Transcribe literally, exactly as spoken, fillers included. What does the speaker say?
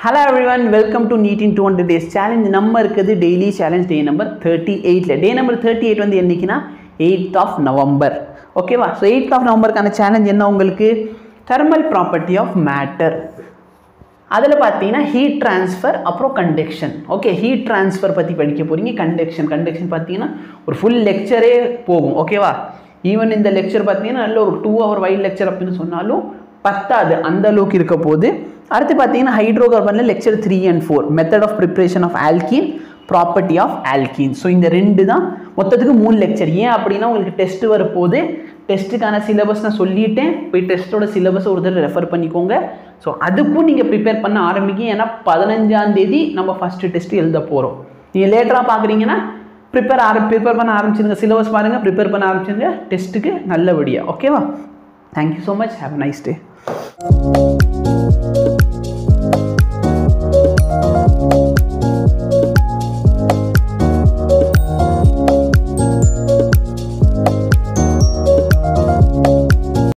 Hello everyone, welcome to NEET in two hundred days challenge. நம்ம இருக்குது daily challenge day number thirty-eight ல. Day number thirty-eight வந்து என்னைக்குனா eighth of November. Okay வா? So eighth of November கான challenge என்ன உங்களுக்கு thermal property of matter. அதில பார்த்தீங்கன்னா heat transfer அப்புறம் conduction. Okay, heat transfer பத்தி படிக்க போறீங்க. Conduction, conduction பார்த்தீங்கன்னா ஒரு full lecture போகும். Okay வா? Even இந்த lecture பார்த்தீங்கன்னா நல்ல ஒரு two hour wide lecture அப்படினு சொன்னாலும் பத்தாது அந்த அளவுக்கு இருக்க போகுது. அடுத்து பாத்தீங்கன்னா ஹைட்ரோகார்பன்ல lecture three and four method of preparation of alkene, property of alkene. So இந்த ரெண்டு தான் மொத்தத்துக்கு மூணு லெக்சர். ஏன் அப்படினா உங்களுக்கு டெஸ்ட் வர போகுது. டெஸ்ட்கான சிலபஸ் நான் சொல்லிட்டேன். போய் டெஸ்டோட சிலபஸ் ஒரு தடவை ரெஃபர் பண்ணிக்கோங்க. சோ அதுக்கு நீங்க prepare பண்ண ஆரம்பிங்க. ஏன்னா பதினைஞ்சாம் தேதி நம்ம ஃபர்ஸ்ட் டெஸ்ட் எழுத போறோம். நீங்க லேட்டரா பாக்குறீங்கன்னா prepare prepare பண்ண ஆரம்பிச்சிடுங்க. சிலபஸ் பாருங்க, prepare பண்ண ஆரம்பிச்சிடுங்க டெஸ்ட்க்கு நல்லபடியா. ஓகேவா? Thank you so much. Have a nice day.